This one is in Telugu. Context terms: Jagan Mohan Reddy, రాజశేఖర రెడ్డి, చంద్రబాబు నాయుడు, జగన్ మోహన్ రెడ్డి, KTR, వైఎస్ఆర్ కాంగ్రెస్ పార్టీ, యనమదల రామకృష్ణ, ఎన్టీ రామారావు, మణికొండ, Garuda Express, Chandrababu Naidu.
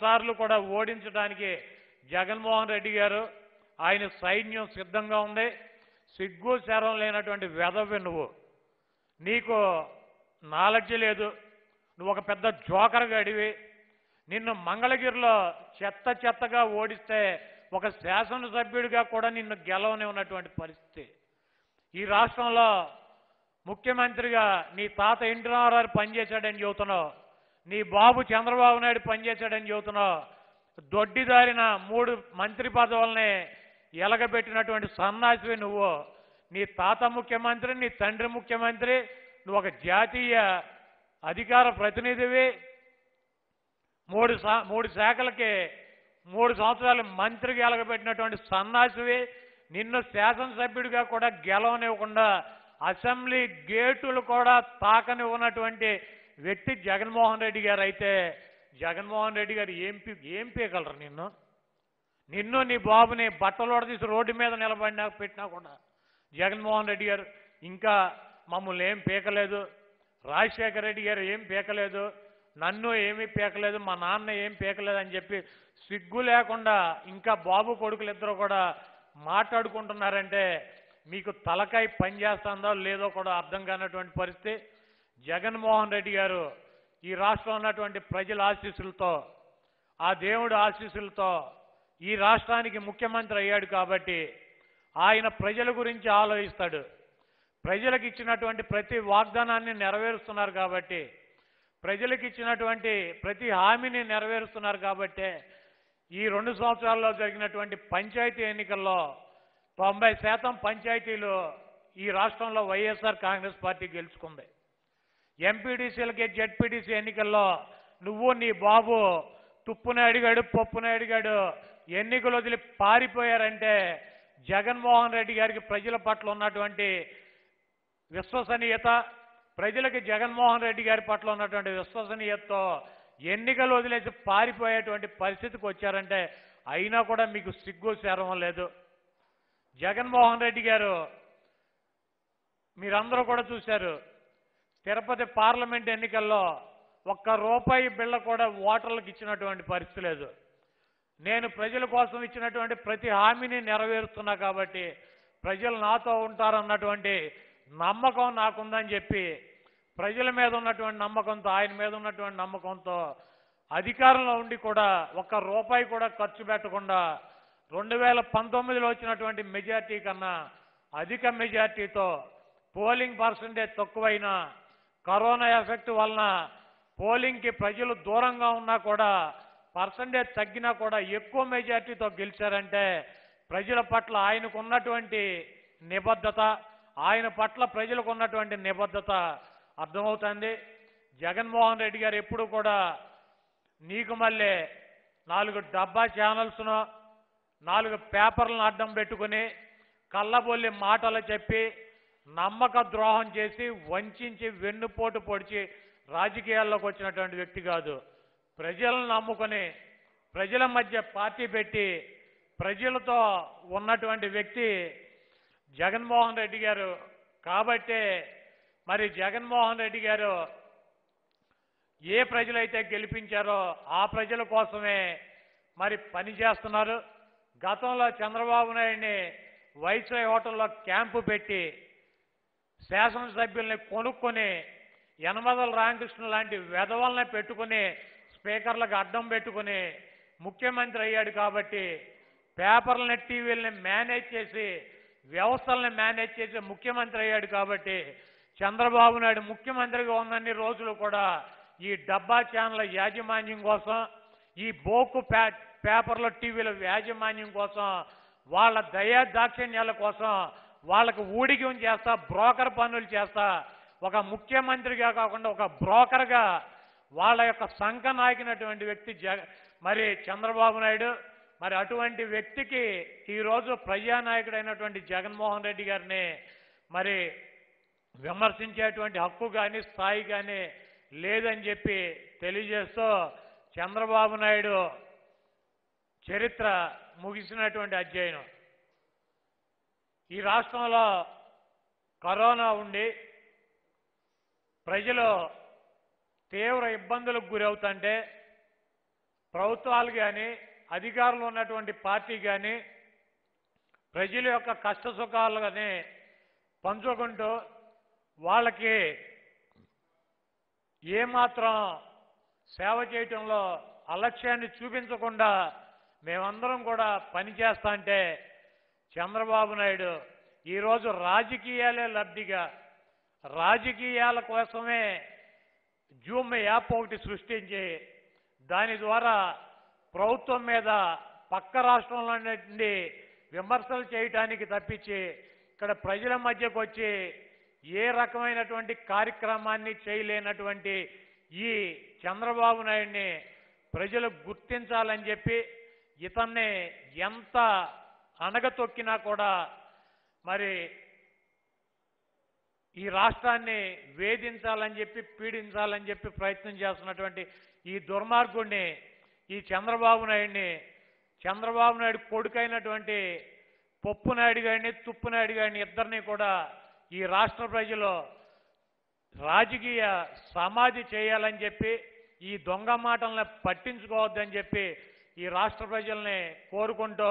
సార్లు కూడా ఓడించడానికి జగన్ మోహన్ రెడ్డి గారు ఆయన సైన్యం సిద్ధంగా ఉంది. సిగ్గు శరం లేనటువంటి వెధవ నువ్వు, నీకు నాలెడ్జ్ లేదు, నువ్వు ఒక పెద్ద జోకర్గా అడివి. నిన్ను మంగళగిరిలో చెత్తగా ఓడిస్తే ఒక శాసనసభ్యుడిగా కూడా నిన్ను గెలవనే ఉన్నటువంటి పరిస్థితి. ఈ రాష్ట్రంలో ముఖ్యమంత్రిగా నీ తాత ఎన్టీ రామారావు పనిచేశాడని చెబుతున్నావు, నీ బాబు చంద్రబాబు నాయుడు పనిచేశాడని చెబుతున్నావు. దొడ్డిదారిన 3 మంత్రి పదవుల్ని ఎలగబెట్టినటువంటి సన్నాసివి నువ్వు. నీ తాత ముఖ్యమంత్రి, నీ తండ్రి ముఖ్యమంత్రి, నువ్వు ఒక జాతీయ అధికార ప్రతినిధివి. 3 శాఖలకి 3 సంవత్సరాలు మంత్రికి ఎలగబెట్టినటువంటి సన్నాసివి. నిన్ను శాసనసభ్యుడిగా కూడా గెలవనివ్వకుండా అసెంబ్లీ గేటులు కూడా తాకనివ్వనటువంటి వ్యక్తి జగన్మోహన్ రెడ్డి గారు అయితే జగన్మోహన్ రెడ్డి గారు ఏం పీగలరు? నిన్ను నీ బాబుని బట్టలు తీసి రోడ్డు మీద నిలబడినా పెట్టినా కూడా జగన్మోహన్ రెడ్డి గారు ఇంకా మమ్మల్ని ఏం పీకలేదు, రాజశేఖర రెడ్డి గారు ఏం పీకలేదు, నన్ను ఏమీ పీకలేదు, మా నాన్న ఏం పీకలేదు అని చెప్పి సిగ్గు లేకుండా ఇంకా బాబు కొడుకులు ఇద్దరు కూడా మాట్లాడుకుంటున్నారంటే మీకు తలకాయ పనిచేస్తుందో లేదో కూడా అర్థం కానటువంటి పరిస్థితి. జగన్మోహన్ రెడ్డి గారు ఈ రాష్ట్రంలో ఉన్నటువంటి ప్రజల ఆశీస్సులతో, ఆ దేవుడి ఆశీస్సులతో ఈ రాష్ట్రానికి ముఖ్యమంత్రి అయ్యాడు కాబట్టి ఆయన ప్రజల గురించి ఆలోచిస్తాడు. ప్రజలకు ఇచ్చినటువంటి ప్రతి వాగ్దానాన్ని నెరవేరుస్తున్నారు కాబట్టి, ప్రజలకు ఇచ్చినటువంటి ప్రతి హామీని నెరవేరుస్తున్నారు కాబట్టి ఈ 2 సంవత్సరాల్లో జరిగినటువంటి పంచాయతీ ఎన్నికల్లో 90% పంచాయతీలు ఈ రాష్ట్రంలో వైఎస్ఆర్ కాంగ్రెస్ పార్టీ గెలుచుకుంది. ఎంపీడీసీలకి జెడ్పీడీసీ ఎన్నికల్లో నువ్వు నీ బాబు తుప్పునే అడిగాడు, పప్పునే అడిగాడు, ఎన్నికలు వదిలి పారిపోయారంటే జగన్మోహన్ రెడ్డి గారికి ప్రజల పట్ల ఉన్నటువంటి విశ్వసనీయత, ప్రజలకి జగన్మోహన్ రెడ్డి గారి పట్ల ఉన్నటువంటి విశ్వసనీయతతో ఎన్నికలు వదిలేసి పారిపోయేటువంటి పరిస్థితికి వచ్చారంటే అయినా కూడా మీకు సిగ్గు శరం లేదు. జగన్మోహన్ రెడ్డి గారు మీరందరూ కూడా చూశారు, తిరుపతి పార్లమెంట్ ఎన్నికల్లో ₹1 బిళ్ళ కూడా ఓటర్లకు ఇచ్చినటువంటి పరిస్థితి లేదు. నేను ప్రజల కోసం ఇచ్చినటువంటి ప్రతి హామీని నెరవేరుస్తున్నా కాబట్టి ప్రజలు నాతో ఉంటారన్నటువంటి నమ్మకం నాకుందని చెప్పి ప్రజల మీద ఉన్నటువంటి నమ్మకంతో, ఆయన మీద ఉన్నటువంటి నమ్మకంతో అధికారంలో ఉండి కూడా ₹1 కూడా ఖర్చు పెట్టకుండా 2019లో వచ్చినటువంటి మెజార్టీ కన్నా అధిక మెజార్టీతో, పోలింగ్ పర్సంటేజ్ తక్కువైన, కరోనా ఎఫెక్ట్ వలన పోలింగ్కి ప్రజలు దూరంగా ఉన్నా కూడా పర్సంటేజ్ తగ్గినా కూడా ఎక్కువ మెజార్టీతో గెలిచారంటే ప్రజల పట్ల ఆయనకు ఉన్నటువంటి నిబద్ధత, ఆయన పట్ల ప్రజలకు ఉన్నటువంటి నిబద్ధత అర్థమవుతుంది. జగన్మోహన్ రెడ్డి గారు ఎప్పుడు కూడా నీకు మళ్ళీ 4 డబ్బా ఛానల్స్ను, 4 పేపర్లను అడ్డం పెట్టుకుని కళ్ళబొల్లి మాటలు చెప్పి నమ్మక ద్రోహం చేసి వంచి వెన్నుపోటు పొడిచి రాజకీయాల్లోకి వచ్చినటువంటి వ్యక్తి కాదు. ప్రజలను నమ్ముకొని ప్రజల మధ్య పార్టీ పెట్టి ప్రజలతో ఉన్నటువంటి వ్యక్తి జగన్మోహన్ రెడ్డి గారు కాబట్టే మరి జగన్మోహన్ రెడ్డి గారు ఏ ప్రజలైతే గెలిపించారో ఆ ప్రజల కోసమే మరి పనిచేస్తున్నారు. గతంలో చంద్రబాబు నాయుడిని వైస్రాయ్ హోటల్లో క్యాంపు పెట్టి శాసనసభ్యుల్ని కొనుక్కొని యనమదల రామకృష్ణ లాంటి వెధవల్ని పెట్టుకుని స్పీకర్లకు అడ్డం పెట్టుకుని ముఖ్యమంత్రి అయ్యాడు కాబట్టి, పేపర్లని టీవీలని మేనేజ్ చేసి వ్యవస్థల్ని మేనేజ్ చేసి ముఖ్యమంత్రి అయ్యాడు కాబట్టి చంద్రబాబు నాయుడు ముఖ్యమంత్రిగా ఉన్నన్ని రోజులు కూడా ఈ డబ్బా ఛానల్ యాజమాన్యం కోసం, ఈ బోకు పేపర్ల టీవీల యాజమాన్యం కోసం, వాళ్ళ దయా దాక్షిణ్యాల కోసం వాళ్ళకు ఊడిగం చేస్తా, బ్రోకర్ పనులు చేస్తా, ఒక ముఖ్యమంత్రిగా కాకుండా ఒక బ్రోకర్గా వాళ్ళ యొక్క సంఘ నాయకునటువంటి వ్యక్తి మరి చంద్రబాబు నాయుడు. మరి అటువంటి వ్యక్తికి ఈరోజు ప్రజానాయకుడైనటువంటి జగన్మోహన్ రెడ్డి గారిని మరి విమర్శించేటువంటి హక్కు కానీ స్థాయి కానీ లేదని చెప్పి తెలియజేస్తూ చంద్రబాబు నాయుడు చరిత్ర ముగిసినటువంటి అధ్యాయం. ఈ రాష్ట్రంలో కరోనా ఉండి ప్రజలు తీవ్ర ఇబ్బందులకు గురవుతుంటే ప్రభుత్వాలు గాని అధికారంలో ఉన్నటువంటి పార్టీ గాని ప్రజల యొక్క కష్ట సుఖాలనే పంచుకుంటూ వాళ్ళకి ఏ మాత్రం సేవ చేయడంలో అలక్ష్యాన్ని చూపించకుండా మేమందరం కూడా పని చేస్తా అంటే చంద్రబాబు నాయుడు ఈ రోజు రాజకీయాలే లబ్ధిగా రాజకీయాల కోసమే జూమ్ యాప్ ఒకటి సృష్టించి దాని ద్వారా ప్రభుత్వం మీద పక్క రాష్ట్రంలో నుండి విమర్శలు చేయడానికి తప్పించి ఇక్కడ ప్రజల మధ్యకు వచ్చి ఏ రకమైనటువంటి కార్యక్రమాన్ని చేయలేనటువంటి ఈ చంద్రబాబు నాయుడిని ప్రజలు గుర్తించాలని చెప్పి ఇతన్ని ఎంత అణగతొక్కినా కూడా మరి ఈ రాష్ట్రాన్ని వేధించాలని చెప్పి పీడించాలని చెప్పి ప్రయత్నం చేస్తున్నటువంటి ఈ దుర్మార్గుడిని ఈ చంద్రబాబు నాయుడు కొడుకైనటువంటి పొప్పు నాయుడు గారిని తుప్పు నాయుడు గారిని ఇద్దరిని కూడా ఈ రాష్ట్ర ప్రజలు రాజకీయ సమాధి చేయాలని చెప్పి ఈ దొంగ మాటలను పట్టించుకోవద్దని చెప్పి ఈ రాష్ట్ర ప్రజల్ని కోరుకుంటూ